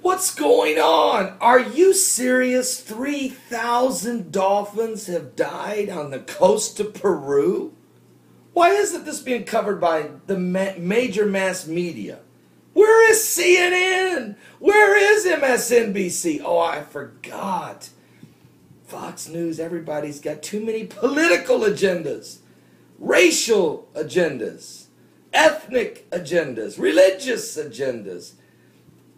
What's going on? Are you serious? 3,000 dolphins have died on the coast of Peru? Why isn't this being covered by the major mass media? Where is CNN? Where is MSNBC? Oh, I forgot. Fox News, everybody's got too many political agendas, racial agendas, ethnic agendas, religious agendas.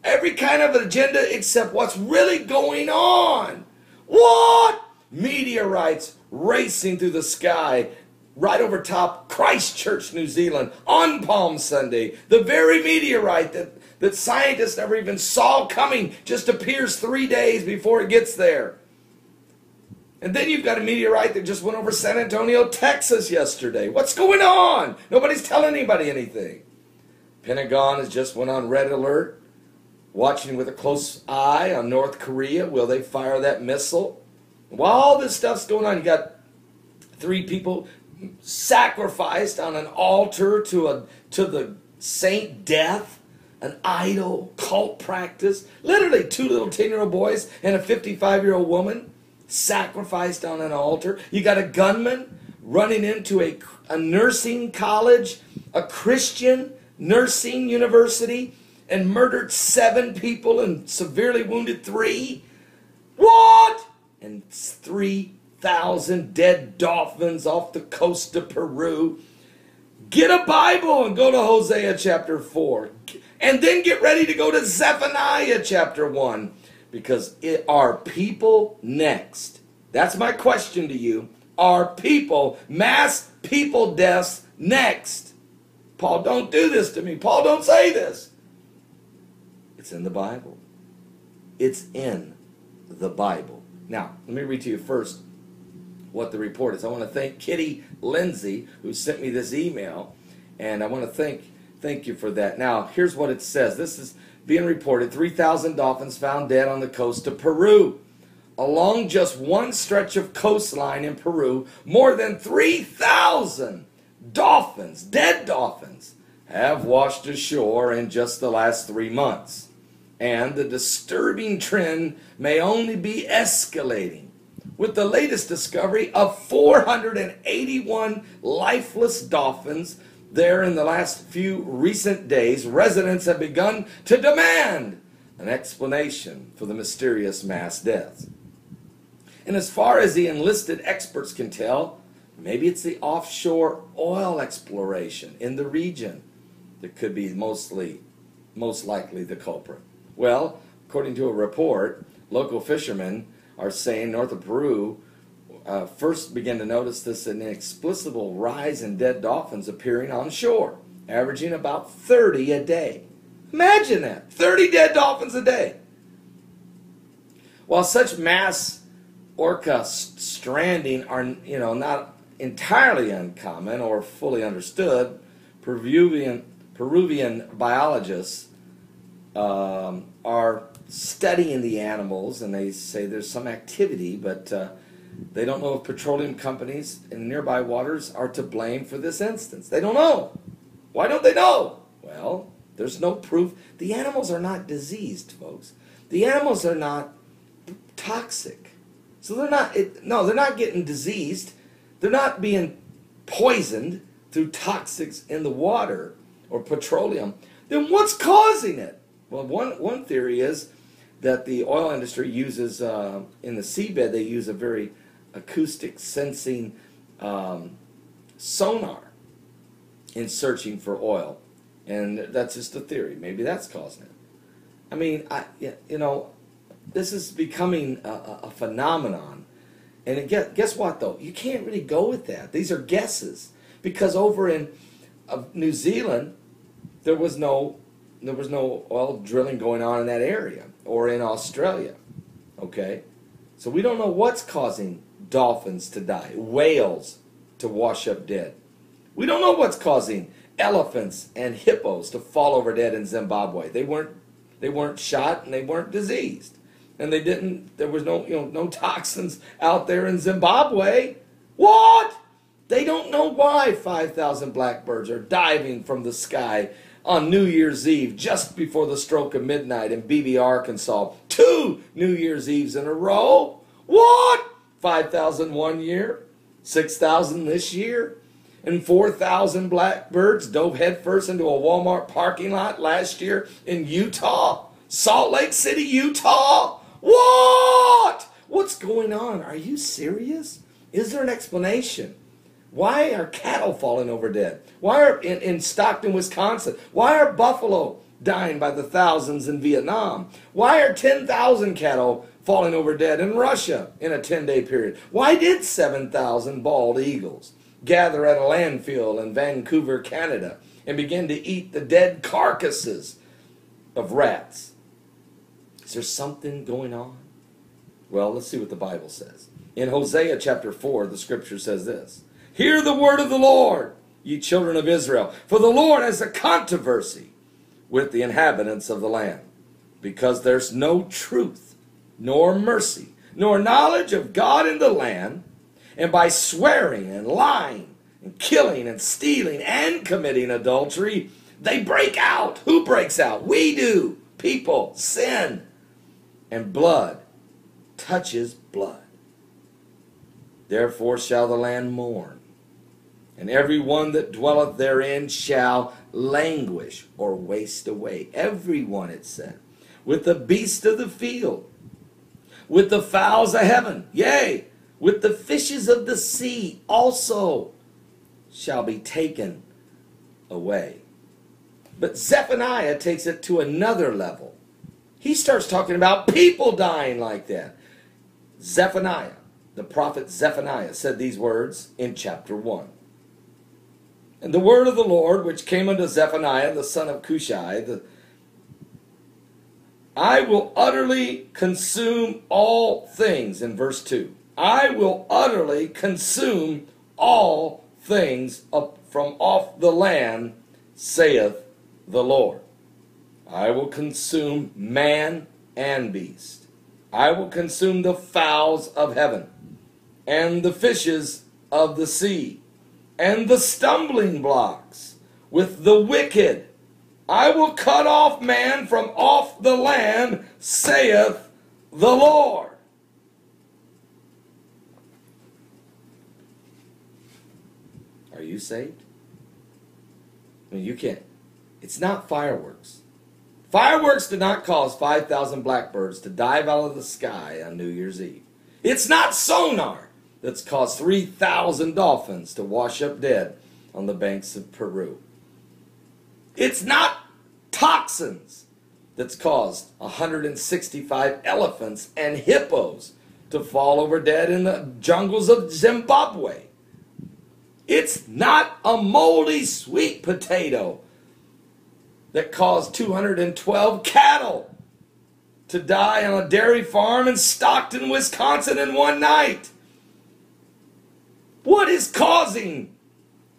Every kind of agenda except what's really going on. What? Meteorites racing through the sky right over top Christchurch, New Zealand on Palm Sunday. The very meteorite that scientists never even saw coming just appears 3 days before it gets there. And then you've got a meteorite that just went over San Antonio, Texas yesterday. What's going on? Nobody's telling anybody anything. Pentagon has just went on red alert. Watching with a close eye on North Korea. Will they fire that missile? While all this stuff's going on, you got 3 people sacrificed on an altar to the saint death, an idol cult practice. Literally 2 little 10-year-old boys and a 55-year-old woman sacrificed on an altar. You got a gunman running into a nursing college, a Christian nursing university, and murdered 7 people and severely wounded 3. What? And 3,000 dead dolphins off the coast of Peru. Get a Bible and go to Hosea chapter 4. And then get ready to go to Zephaniah chapter 1. Because are people next? That's my question to you. Are people, mass people deaths next? Paul, don't do this to me. Paul, don't say this. It's in the Bible. It's in the Bible. Now, let me read to you first what the report is. I want to thank Kitty Lindsay, who sent me this email, and I want to thank you for that. Now, here's what it says. This is being reported. 3,000 dolphins found dead on the coast of Peru. Along just one stretch of coastline in Peru, more than 3,000 dolphins, dead dolphins, have washed ashore in just the last 3 months. And the disturbing trend may only be escalating, with the latest discovery of 481 lifeless dolphins there in the last few recent days. Residents have begun to demand an explanation for the mysterious mass deaths. And as far as the enlisted experts can tell, maybe it's the offshore oil exploration in the region that could be most likely the culprit. Well, according to a report, local fishermen are saying north of Peru first began to notice this inexplicable rise in dead dolphins appearing on shore, averaging about 30 a day. Imagine that, 30 dead dolphins a day. While such mass orca stranding are not entirely uncommon or fully understood, Peruvian biologists are studying the animals, and they say there's some activity, but they don't know if petroleum companies in nearby waters are to blame for this instance. They don't know. Why don't they know? Well, there's no proof. The animals are not diseased, folks. The animals are not toxic. So they're not, they're not getting diseased. They're not being poisoned through toxics in the water or petroleum. Then what's causing it? Well, one theory is that the oil industry uses, in the seabed, they use a very acoustic sensing sonar in searching for oil. And that's just a theory. Maybe that's causing it. I mean, this is becoming a phenomenon. And guess what, though? You can't really go with that. These are guesses. Because over in New Zealand, there was no oil drilling going on in that area, or in Australia, okay? So we don't know what's causing dolphins to die, whales to wash up dead. We don't know what's causing elephants and hippos to fall over dead in Zimbabwe. They weren't shot, and they weren't diseased, and there was no toxins out there in Zimbabwe. What? They don't know why 5,000 blackbirds are diving from the sky on New Year's Eve, just before the stroke of midnight in Beebe, Arkansas. 2 New Year's Eves in a row. What? 5,000 one year, 6,000 this year, and 4,000 blackbirds dove headfirst into a Walmart parking lot last year in Utah. Salt Lake City, Utah. What? What's going on? Are you serious? Is there an explanation? Why are cattle falling over dead? Why are in Stockton, Wisconsin? Why are buffalo dying by the thousands in Vietnam? Why are 10,000 cattle falling over dead in Russia in a 10-day period? Why did 7,000 bald eagles gather at a landfill in Vancouver, Canada, and begin to eat the dead carcasses of rats? Is there something going on? Well, let's see what the Bible says. In Hosea chapter 4, the scripture says this: "Hear the word of the Lord, ye children of Israel, for the Lord has a controversy with the inhabitants of the land, because there's no truth, nor mercy, nor knowledge of God in the land, and by swearing and lying and killing and stealing and committing adultery, they break out." Who breaks out? We do. People sin, and blood touches blood. "Therefore shall the land mourn, and every one that dwelleth therein shall languish," or waste away. Everyone, it said, "with the beasts of the field, with the fowls of heaven, yea, with the fishes of the sea also shall be taken away." But Zephaniah takes it to another level. He starts talking about people dying like that. Zephaniah, the prophet Zephaniah, said these words in chapter 1. "And the word of the Lord, which came unto Zephaniah, the son of Cushai, I will utterly consume all things," in verse 2. "I will utterly consume all things up from off the land, saith the Lord. I will consume man and beast. I will consume the fowls of heaven, and the fishes of the sea, and the stumbling blocks with the wicked. I will cut off man from off the land, saith the Lord." Are you saved? I mean, you can't. It's not fireworks. Fireworks did not cause 5,000 blackbirds to dive out of the sky on New Year's Eve. It's not sonar that's caused 3,000 dolphins to wash up dead on the banks of Peru. It's not toxins that's caused 165 elephants and hippos to fall over dead in the jungles of Zimbabwe. It's not a moldy sweet potato that caused 212 cattle to die on a dairy farm in Stockton, Wisconsin in one night. What is causing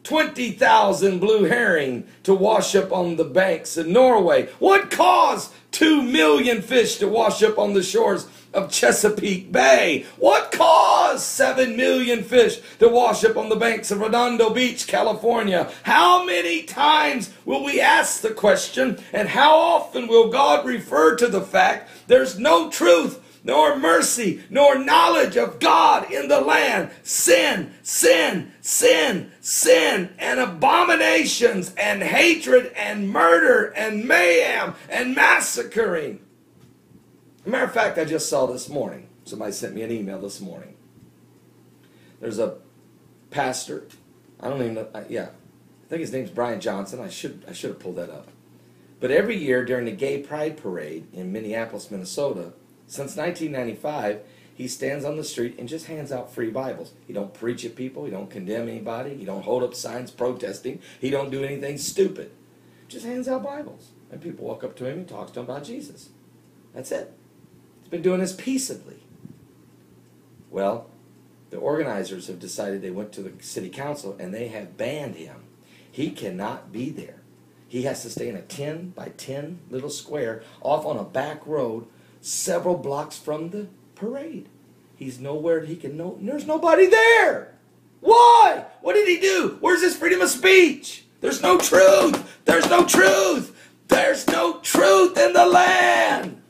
20,000 blue herring to wash up on the banks of Norway? What caused 2 million fish to wash up on the shores of Chesapeake Bay? What caused 7 million fish to wash up on the banks of Redondo Beach, California? How many times will we ask the question, and how often will God refer to the fact there's no truth, nor mercy, nor knowledge of God in the land? Sin, sin, sin, sin, and abominations, and hatred, and murder, and mayhem, and massacring. As a matter of fact, I just saw this morning, somebody sent me an email this morning. There's a pastor, I don't even know, I think his name's Brian Johnson. I should have pulled that up. But every year during the Gay Pride Parade in Minneapolis, Minnesota, since 1995, he stands on the street and just hands out free Bibles. He don't preach at people. He don't condemn anybody. He don't hold up signs protesting. He don't do anything stupid. Just hands out Bibles. And people walk up to him and talk to him about Jesus. That's it. He's been doing this peaceably. Well, the organizers have decided, they went to the city council and they have banned him. He cannot be there. He has to stay in a 10-by-10 little square off on a back road several blocks from the parade. He's nowhere he can know. There's nobody there. Why? What did he do? Where's his freedom of speech? There's no truth. There's no truth. There's no truth in the land.